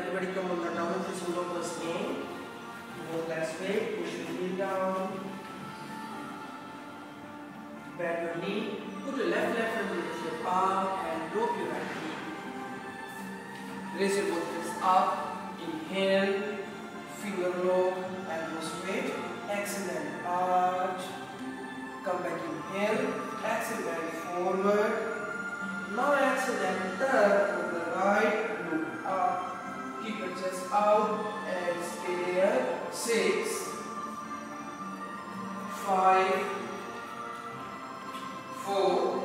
everybody come on the down to single first game. Go last way, push your knee down. Bend your knee, put your left hand into your palm and drop your right knee. Raise your both hands up, inhale, finger low and go straight. Exhale and arch. Come back, inhale, exhale and forward. Now exhale and turn to the right, look up, keep your chest out, exhale, 6, 5, 4,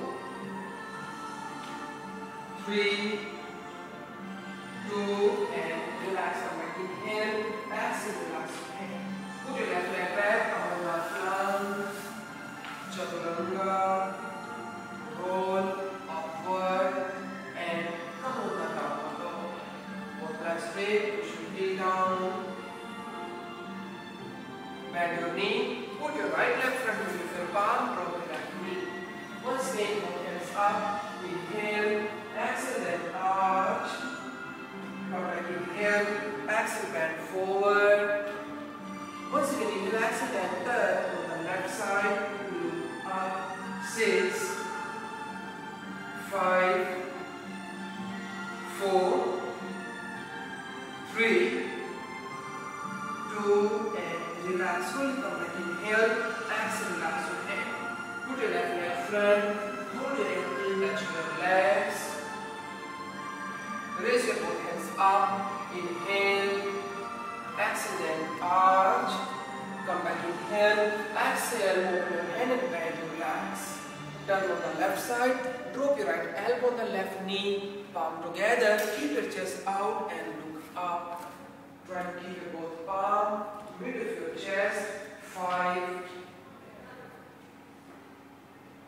3, 2, and relax. Come back, inhale, exhale, relax. Put your left leg back on the left lung, chaturanga, roll. Forward and come on the down. Both legs straight, push your heel down. Bend your knee, put your right leg front with your palm, drop your left knee. Once again, both hands up, inhale, exhale, then arch. Come back, inhale, exhale, bend forward. Once again, inhale, exhale, then turn on the left side, look up, 6, 5, 4, 3, 2, and relax. Come back, inhale, exhale, relax your hand. Put your left leg front, hold your ankle, touch your legs. Raise your both hands up, inhale, exhale, then arch. Come back, inhale, exhale, move your hand and bend, relax. Turn on the left side, drop your right elbow on the left knee, palm together, keep your chest out and look up. Try to keep your both palm, middle of your chest, 5,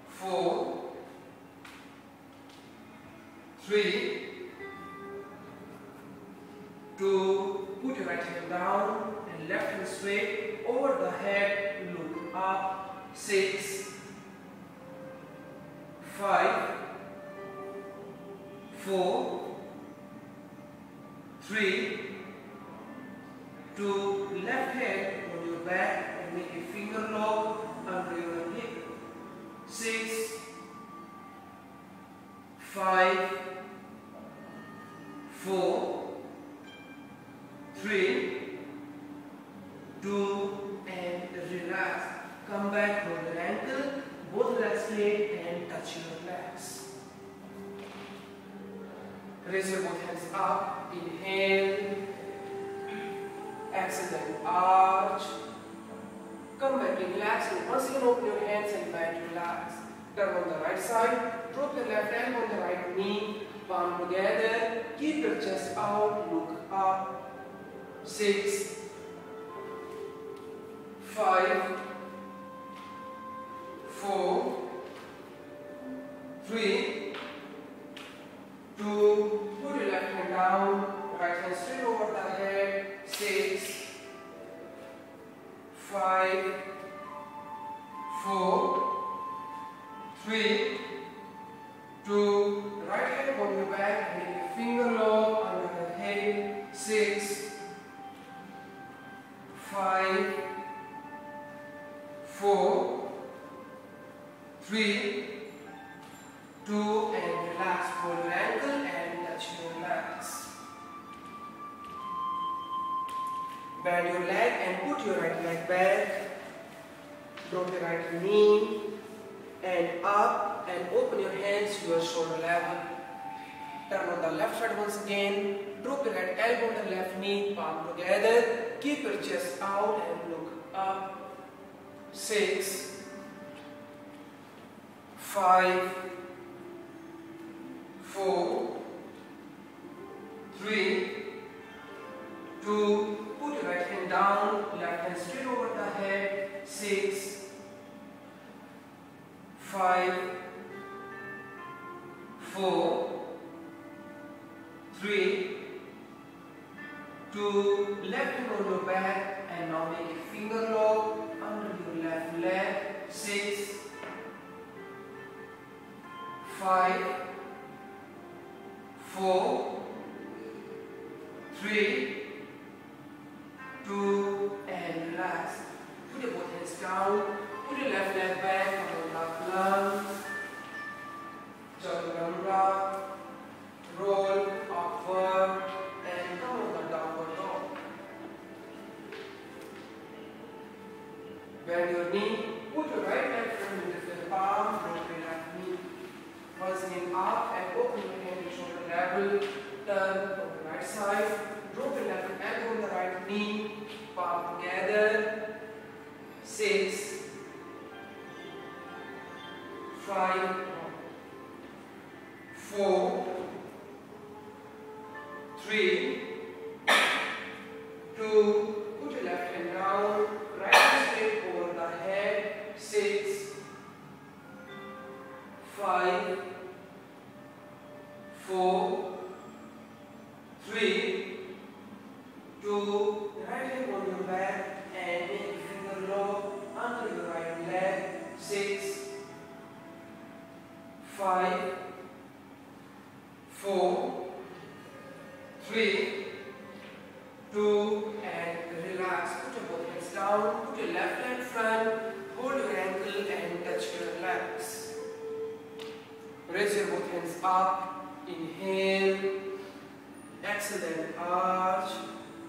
4, 3, 2, put your right hand down and left hand straight, over the head, look up, 6, 5, 4, 3, 2, left hand on your back and make a finger lock under your hip. 6, 5, 4, 3, 2, and relax. Come back on your ankle, both legs straight and touch your legs. Raise your both hands up, inhale, exhale and arch. Come back, relax, and once again open your hands and bend, relax. Turn on the right side, drop your left elbow on the right knee, palm together, keep your chest out, look up. 6, 5, 4, 3, 2, put your left hand down, right hand straight over the head, 6, 5, 4, 3, 2, right hand on your back, make your finger low under the head, 6, 5, 4, 3, 2, and relax. Hold your ankle and touch your legs. Bend your leg and put your right leg back. Drop your right knee and up and open your hands to your shoulder level. Turn on the left side once again. Drop your right elbow on the left knee, palm together. Keep your chest out and look up. 6, 5, 4, 3, 2, put your right hand down, left hand straight over the head, 6, 5, 4, 3, 2, left hand on your back and now make a finger lock under your left leg, 6, 5, 4, 3, legs down to the left leg back, up lunge, chaturanga, roll upward and come on the downward dog. Bend your knee, put your right leg firmly into the palm, roll your left knee. Once again up and open your hand to shoulder level, turn on the right side, drop your left elbow on the right knee, palm together, 6, 5, 4, 3, 2, put your left hand down, right hand straight over the head, 6, 5, 4, 3, 2, right hand on your back and make your finger long under your right leg, 6, 5, 4, 3, 2, and relax. Put your both hands down, put your left hand front, hold your ankle and touch your legs. Raise your both hands up, inhale, exhale and arch,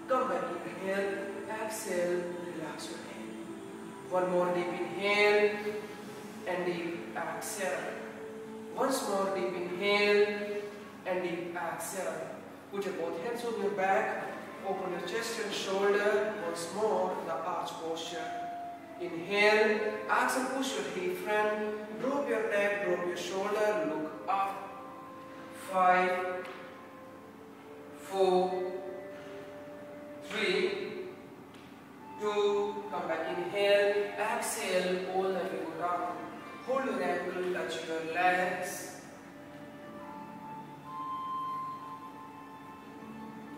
come back to inhale, exhale, relax your hand. One more deep inhale and deep exhale. Once more, deep inhale and deep exhale. Put your both hands on your back, open your chest and shoulder. Once more, the arch posture. Inhale, exhale, push your heel front, drop your neck, drop your shoulder, look up. 5, 4, 3, 2, come back, inhale, exhale, all the way down. Hold your ankle, touch your legs.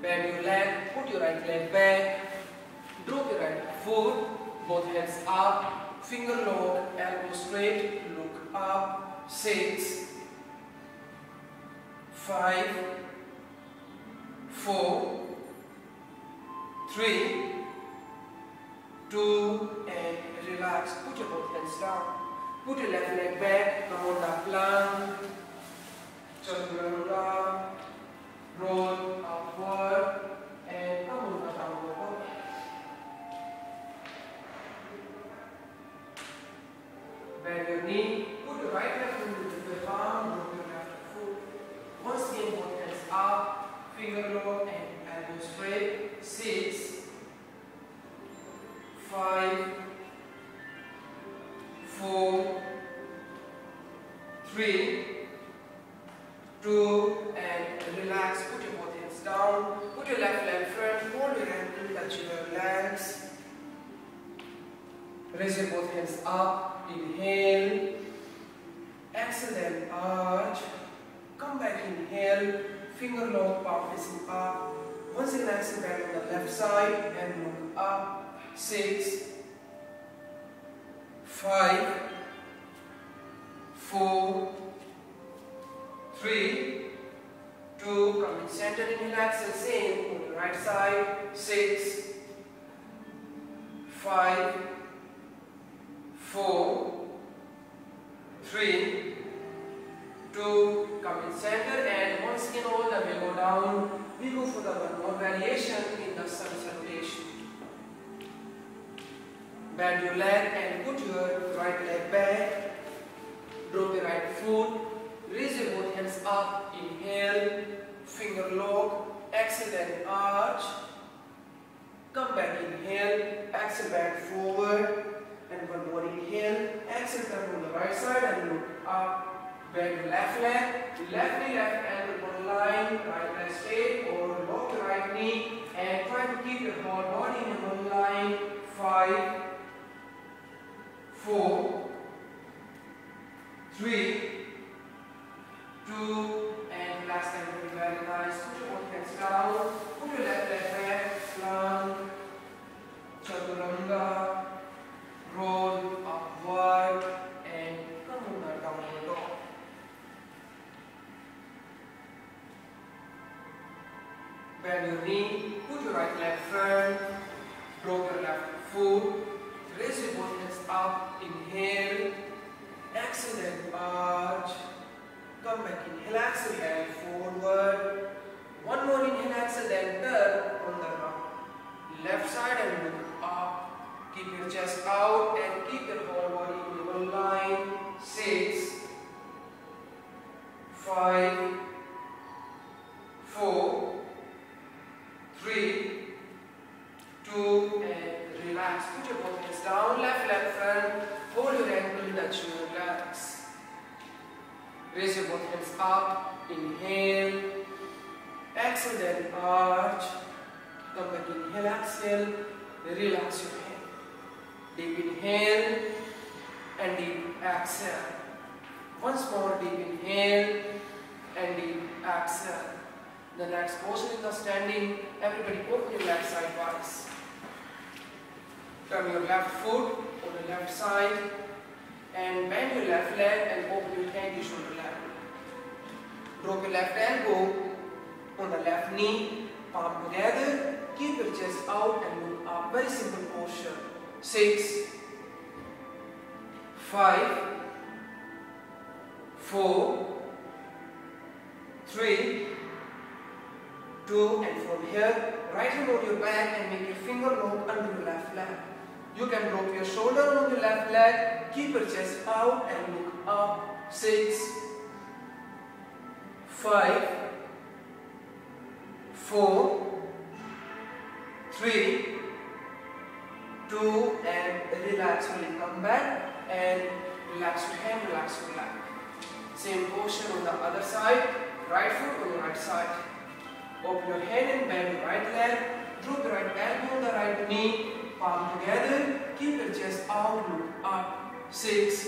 Bend your leg, put your right leg back, drop your right foot, both hands up, finger long, elbow straight, look up, 6, 5, 4, 3, 2, and relax. Put your both hands down. Put your left leg back, come on the plank, chaturanga, roll upward, and come on the downward dog. Bend your knee, put your right leg into the palm, roll your left foot. Once again, both hands up, finger roll and elbow straight. 6, 5, 4, 3, 2, and relax. Put your both hands down, put your left leg front, hold your ankle, touch your legs. Raise your both hands up, inhale, exhale and arch, come back, inhale, finger long, palm facing up. Once again, exhale back on the left side and look up, 6, 5, 4, 3, 2, come in center and relax the same on the right side, 6, 5, 4, 3, 2, come in center and once again all the way go down. We go for the one more variation in the sun salutation. Bend your leg and put your right leg back, drop your right foot, raise your both hands up, inhale, finger lock, exhale and arch, come back, inhale, exhale back forward, and one more inhale, exhale back on the right side and look up, bend your left leg, left knee, left elbow on line, right leg straight, or lock your right knee, and try to keep your whole body in one line, 5, 4, 3, 2, and last time we very nice. Put your both hands down, put your left leg back, plank, chaturanga, roll upward, and come on the downward dog. Bend your knee, put your right leg front, drop your left foot, raise your both hands up, inhale, exhale and arch, come back, inhale, exhale and forward, one more inhale, exhale then turn on the ground, left side and look up, keep your chest out and keep your whole body in one line, 6, 5, 4, 3, 2 and relax. Put your both hands down, left leg front, hold your ankle, touch your relax. Raise your both hands up, inhale, exhale then arch, come back, inhale, exhale, relax your head. Deep inhale and deep exhale. Once more, deep inhale and deep exhale. The next posture is the standing. Everybody open your left side twice. Turn your left foot on the left side and bend your left leg and open your hand to shoulder level. Drop your left elbow on the left knee, palm together, keep your chest out and move up. Very simple posture. 6, 5, 4, 3, 2 and from here, right hand on your back and make your finger lock under your left leg. You can drop your shoulder on your left leg, keep your chest out and look up. 6, 5, 4, 3, 2 and relax. Really come back and relax your hand, relax your leg. Same posture on the other side, right foot on the right side. Open your hand and bend your right leg, drop your right elbow on the right knee, palm together, keep your chest out, look up. 6,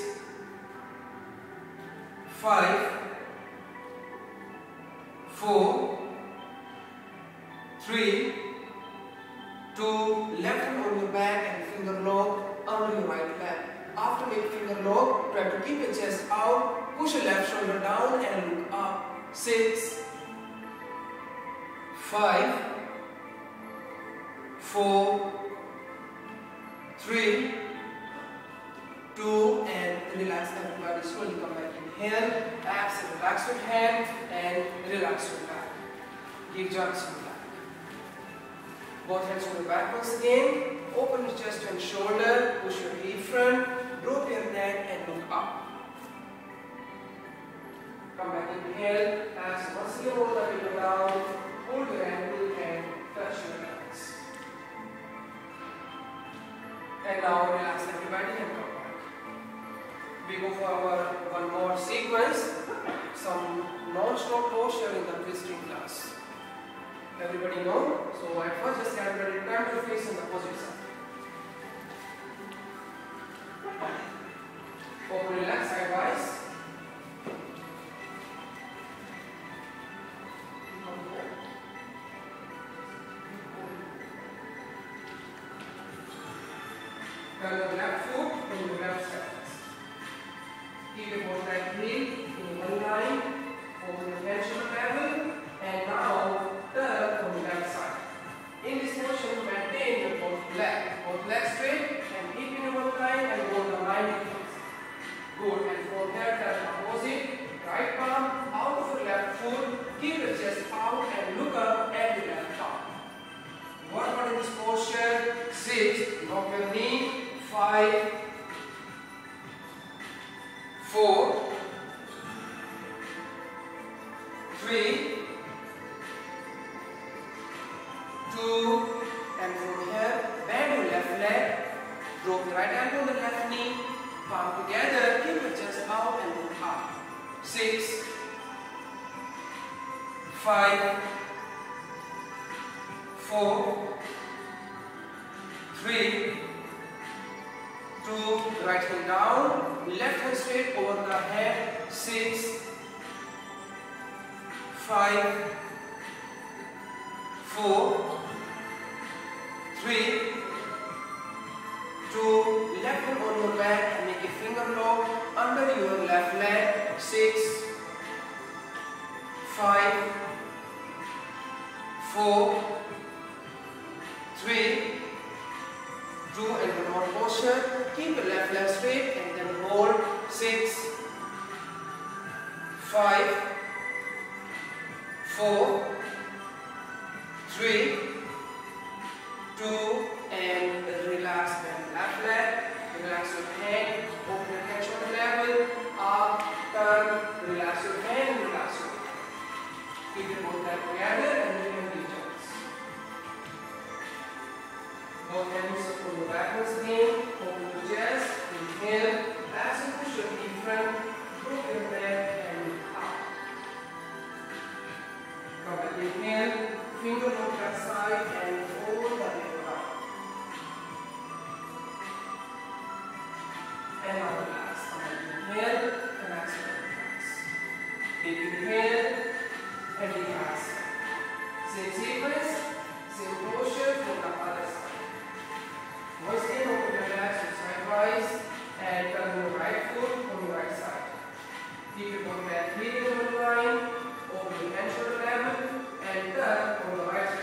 5, 4, 3, 2, left hand on your back and finger lock under your right leg. After making finger lock, try to keep your chest out, push your left shoulder down and look up. 6, 5, 4, 3, 2 and relax. Everybody slowly come back in here, exhale, relax your hand and relax your back. Give joints your back. Both hands on your back once again, open your chest and shoulder, push your heel front, drop your neck and look up. Come back in here, exhale, once again roll the window down, hold your ankle and touch your hands. And now relax everybody and come back. We go for our one more sequence, some non-stop posture in the twisting class. Everybody know? So at first just everybody turn your face in the opposite side. Open your left sidewise. Turn your left foot and your left side. Keep your both right heel in one line, open your hand shoulder level, and now turn from the left side. In this motion, maintain your both legs straight and keep in one line and go the line in place. Good, and from here turn opposite, right palm out of your left foot, keep your chest out and look up at your left palm. Work on this posture, 6, drop your knee. 5, 4, 3, 2, and from here, bend your left leg, drop the right elbow on the left knee, palm together, keep your chest out and look up. 6, 5, 4, 3, 2, right hand down, left hand straight over the head, 6, 5, 4, 3, 2, left hand on your back and make a finger lock under your left leg, 6, 5, 4, 3, do in remote posture. Keep the left leg straight and then hold. 6, 5, 4, 3, 2, and relax the left leg. Relax your hand, open your head shoulder level, up, turn, relax your hand, relax your hand. Keep the both hands together and then your details. Both hands on the backwards knee, open your chest, inhale, relax and push your knee front, move your back and up. Come with inhale, finger on that side and hold the leg up. And now relax. Inhale, relax, relax. Deep inhale and relax. Same sequence, same posture for the other side. Once again, open your legs sideways and turn your right foot on the right side. Keep your bottom leg heel on the line, open your hand shoulder level, and turn on the right side.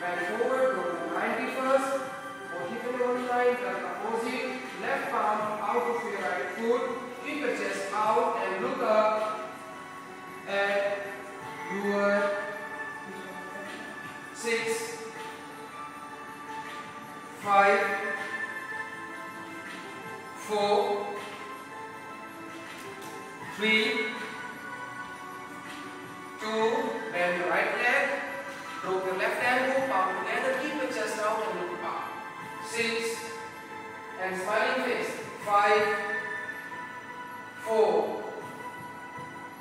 Bend forward, go to 90 first, or keep it on the line, turn opposite. Left palm out of your right foot, keep your chest out and look up at your 6, 5, 4, 3, 2, bend your right leg, drop your left elbow, palm together, keep your chest out and look up. 6, and smiling face. 5, 4,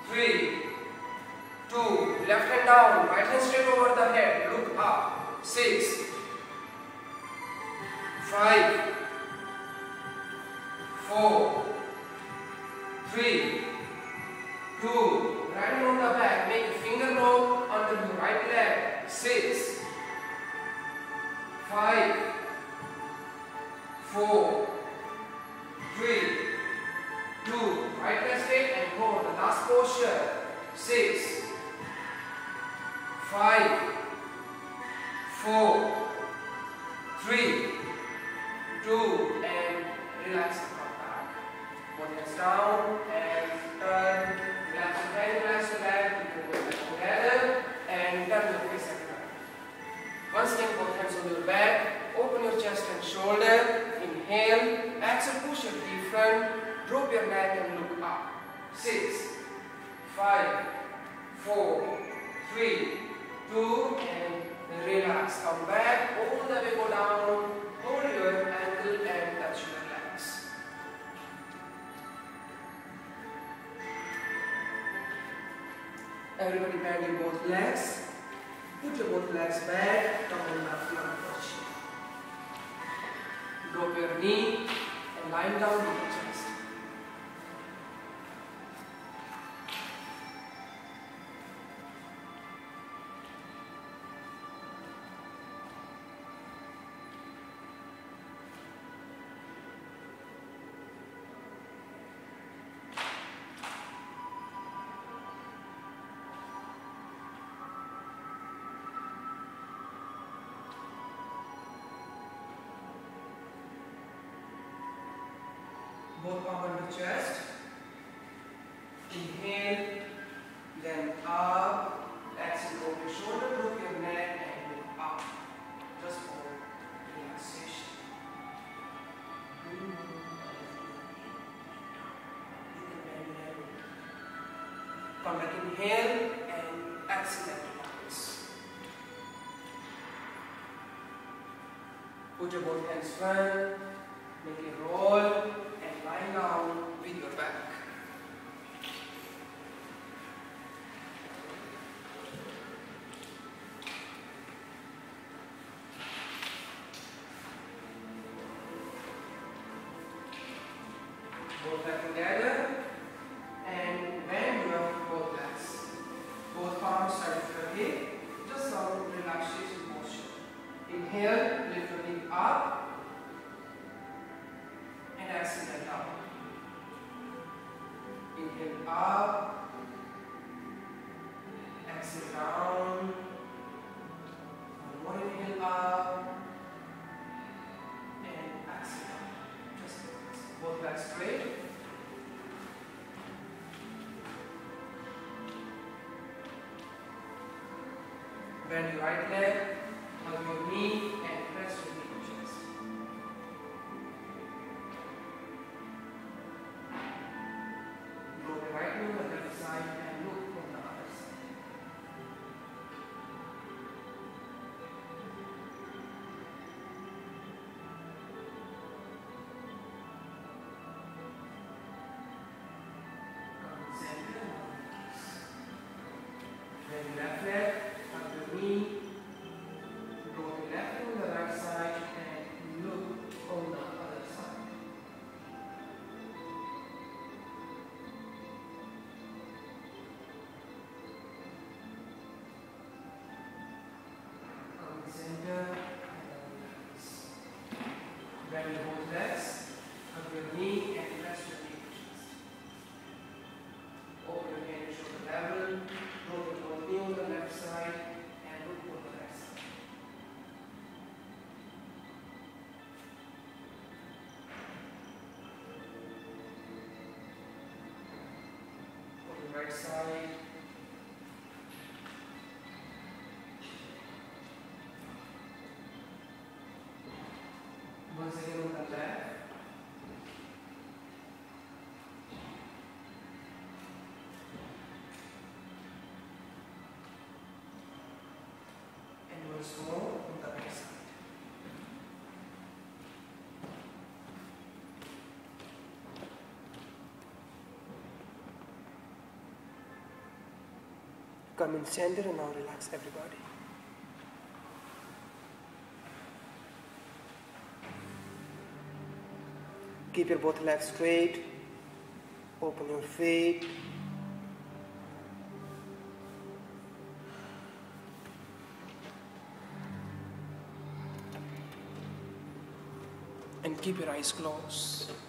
3, 2. Left hand down. Right hand straight over the head. Look up. 6, 5, 4, 3, 2. Right hand on the back. Make a finger roll under the right leg. 6, 5, 4, 3, 2, right leg straight and go. The last posture. 6, 5, 4, 3, 2, and relax the back. Both hands down and turn. Relax your head, relax your back. Keep your hands together and turn your face and back. Once again, both hands on your back. Open your chest and shoulder. Inhale, exhale, push your feet front, drop your neck and look up. 6, 5, 4, 3, 2, and relax. Come back, all the way go down, hold your ankle and touch your legs. Everybody bend your both legs, put your both legs back, down left leg position. Drop your knee and line down with your chest. Both palms on the chest. Inhale, then up. Exhale, drop your shoulder, drop your neck, and move up. Just for relaxation. Come back, inhale, and exhale, relax. Put your both hands front. Make a roll. Lie down with your back. Both legs together and bend your both legs. Both palms side to the hip. Just some relaxation motion. Inhale, lift your knee up. And exhale down. Inhale up. Exhale down. One more inhale up. back straight. Bend your right leg on your knee and press your knee to chest. Roll the right knee on the left side and look from the other side. Center on the knees. Then left leg. Bend your both legs on your knee and press your knee to chest. Open your hand to shoulder level, roll your whole knee on the left side and look on the right side. On the right side, once again on the left, and once more on the right side. Come in center and now relax everybody. Keep your both legs straight, open your feet, and keep your eyes closed.